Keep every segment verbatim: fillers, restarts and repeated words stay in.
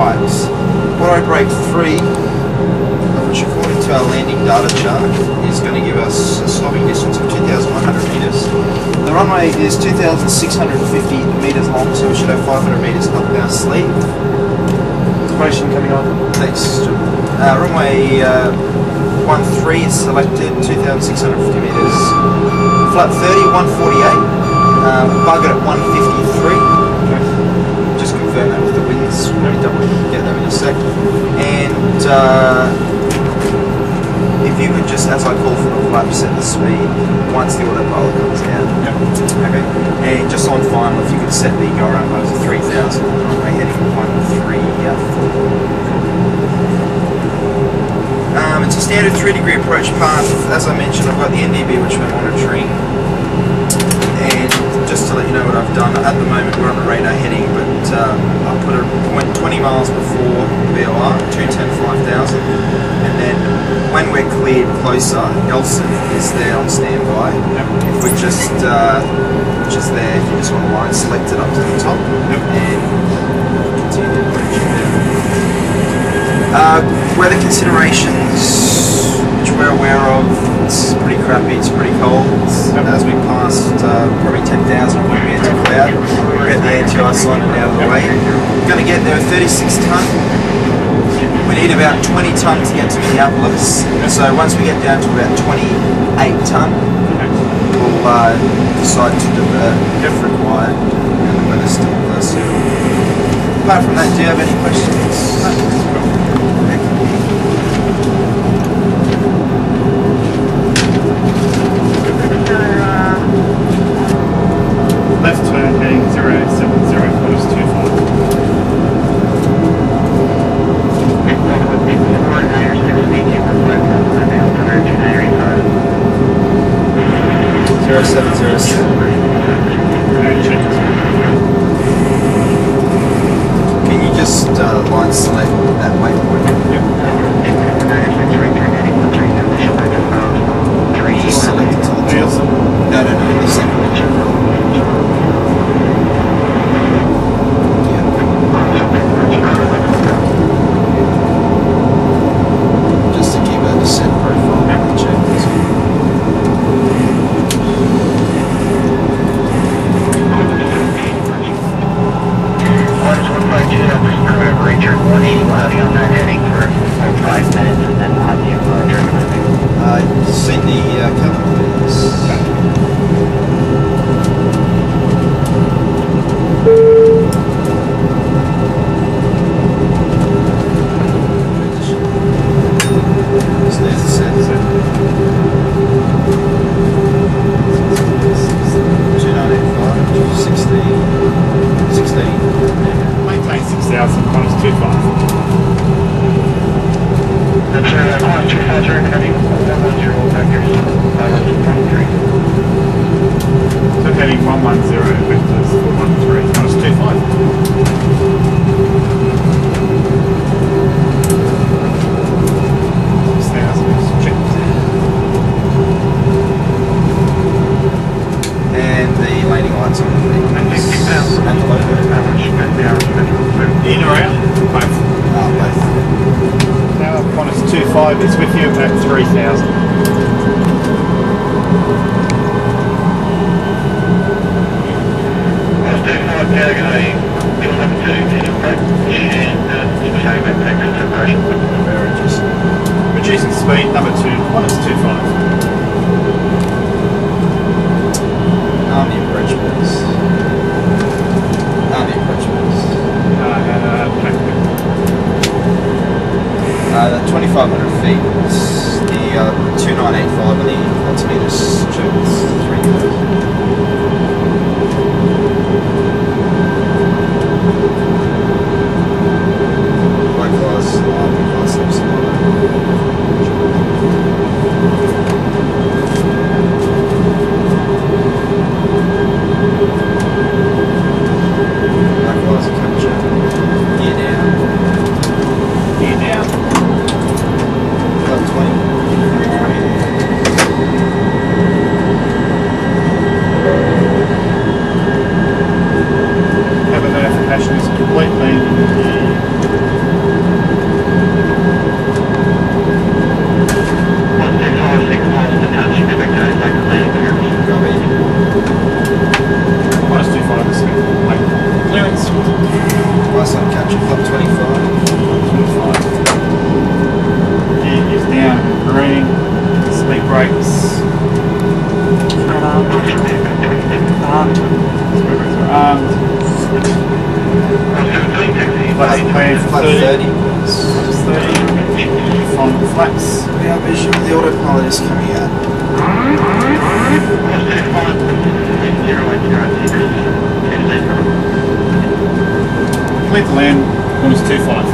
fives. When I break three, which according to our landing data chart is going to give us a stopping distance of two thousand one hundred metres. The runway is two thousand six hundred fifty metres long, so we should have five hundred metres up our sleeve. Information coming on. Thanks. Uh, runway uh, one three is selected, two thousand six hundred fifty metres. Flight thirty, one forty-eight. Um, buggered at one fifty-three. Just confirm that with the winds. We'll really double get that in a sec. And uh, if you could just, as I call for the flap, set the speed once the autopilot comes down. Yep. Okay. And just on final, if you could set the go around lows to three thousand, we're heading one three four. Um, it's a standard three degree approach path. As I mentioned, I've got the N D B which we're monitoring. Just to let you know what I've done, at the moment we're on the radar heading, but um, I put a point twenty miles before V O R, two ten five thousand, and then when we're cleared closer, Elson is there on standby. Yep. We're just, uh, just there, if you just want to line select it up to the top, yep. And continue the direction there. Uh, weather considerations, which we're aware of, it's pretty crappy, it's pretty cold. Yep. As we passed uh, probably ten thousand, we were took about. We're at the anti-ice line and out of the way. We're going to get there thirty-six tonne. We need about twenty tonne to get to Minneapolis. So once we get down to about twenty-eight tonne, we'll uh, decide to divert if required. And the weather's still close. Apart from that, do you have any questions? Can you just uh, line select that waypoint? Yep. Just select it to the top. No, no, no, in the second one. Yeah. Just to keep a descent profile and check. Five is with you at three thousand. Reducing speed number two, one is two five. On the approach base. On the approach base. Uh, that twenty-five hundred feet is the uh, two nine eight five and the altimeters check is three thousand. Likewise, likewise, likewise, capture. Gear down. Gear down. twenty. rights. Um, um, last plane for thirty. thirty. From the flaps. We have issue with the autopilot is coming out. Complete the land, minus two five.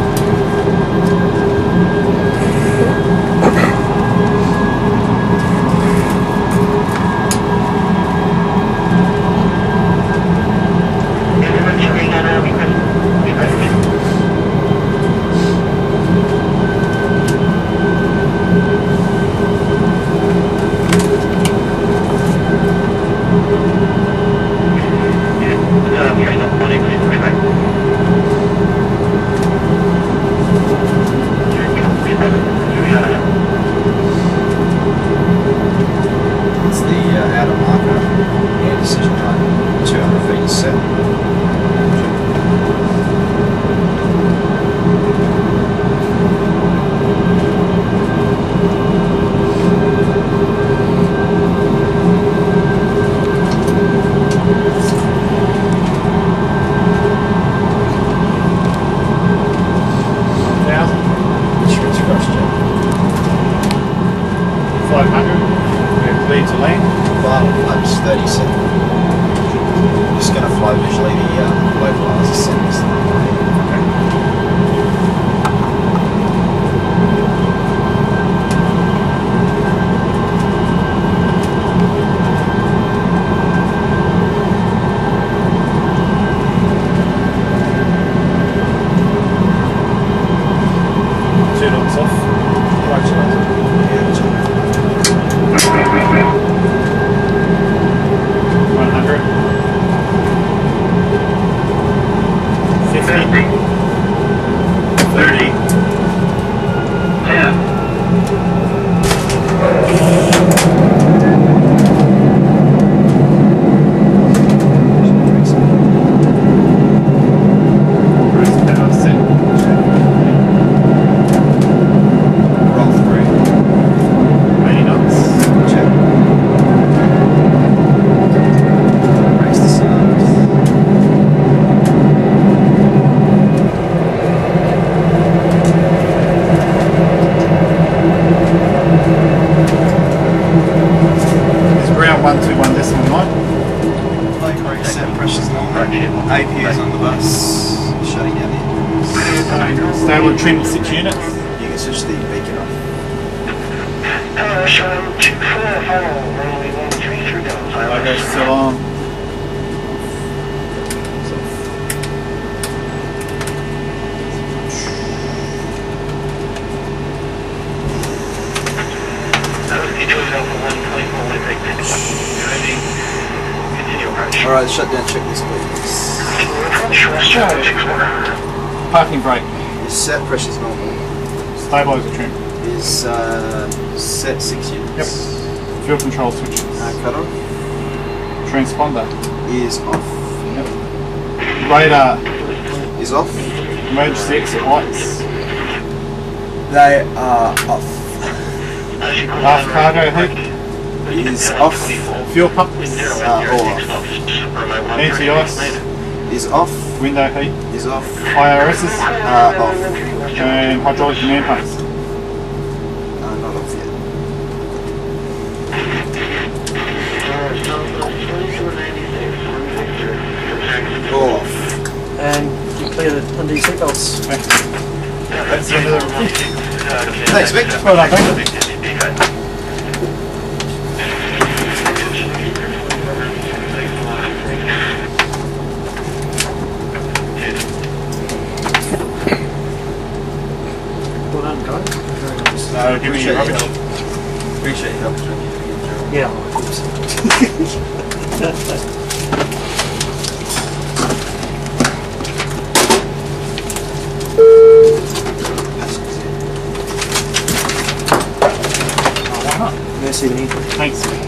Radar is off. Emergency exit lights. They are off. Half cargo hood is off. Fuel pump is off. Anti-ice is off. Window heat is off. I R Ss are off. And hydraulic command pumps are not off yet. All off. And you clear the undo seatbelts. Okay. That's the end of the report. Thanks, Vic. Well done, Vic. Well done, guys. No, give me your rubbish. Appreciate your help. Yeah, of course. Thanks.